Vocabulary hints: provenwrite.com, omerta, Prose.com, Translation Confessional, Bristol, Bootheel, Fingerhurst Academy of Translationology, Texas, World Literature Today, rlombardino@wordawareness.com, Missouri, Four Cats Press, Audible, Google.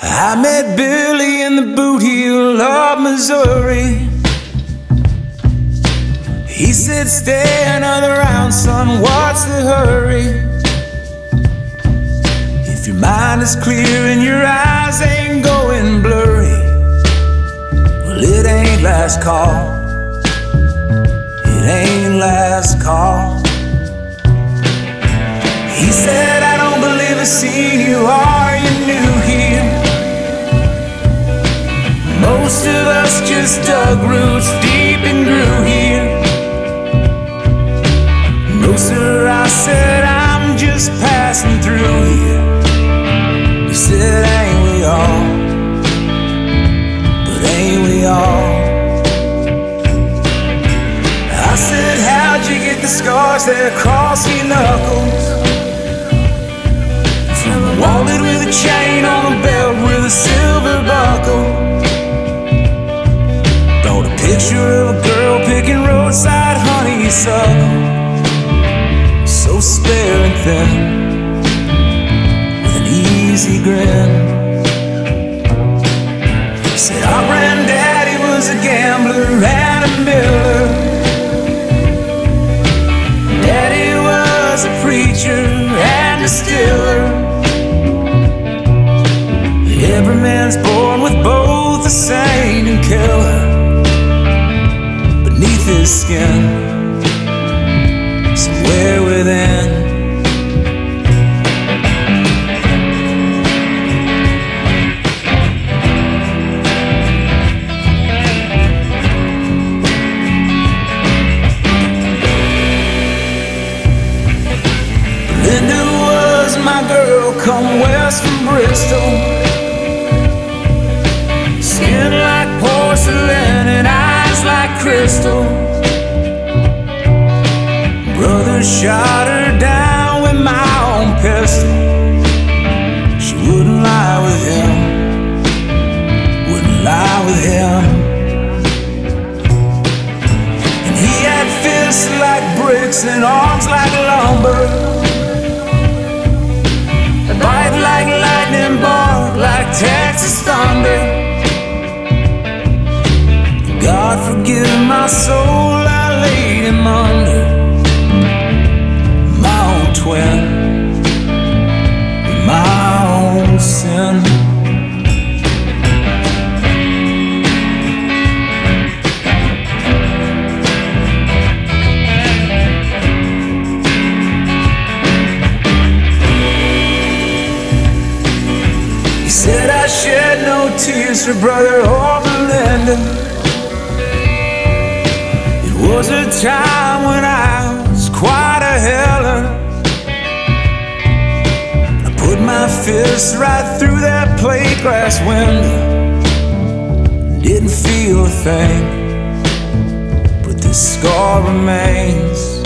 I met Billy in the Bootheel of Missouri. He said, "Stay another round, son, what's the hurry? If your mind is clear and your eyes ain't going blurry, well, it ain't last call, it ain't last call." He said, "I don't believe I've seen you, are you new here? Most of us just dug roots deep and grew here." "No, sir," I said, "I'm just passing through here." He said, "Ain't we all? But ain't we all?" I said, "How'd you get the scars that cross your knuckles? From a wallet with a chain on a belt with a silver buckle. Picture of a girl picking roadside honeysuckle, so spare and thin, with an easy grin." Said our granddaddy was a gambler and a miller, daddy was a preacher and a distiller. Every man's born with both a saint and killer his skin, somewhere within. Linda was my girl, come west from Bristol, skin like porcelain and eyes like crystal. Shot her down with my own pistol. She wouldn't lie with him, wouldn't lie with him. And he had fists like bricks and arms like lumber, a bite like lightning, bark like Texas thunder. God forgive my soul, I laid him under. Twin, my own sin. He said, "I shed no tears for brother or Melinda. It was a time when I was quite a heller. My fist right through that plate glass window, didn't feel a thing, but this scar remains."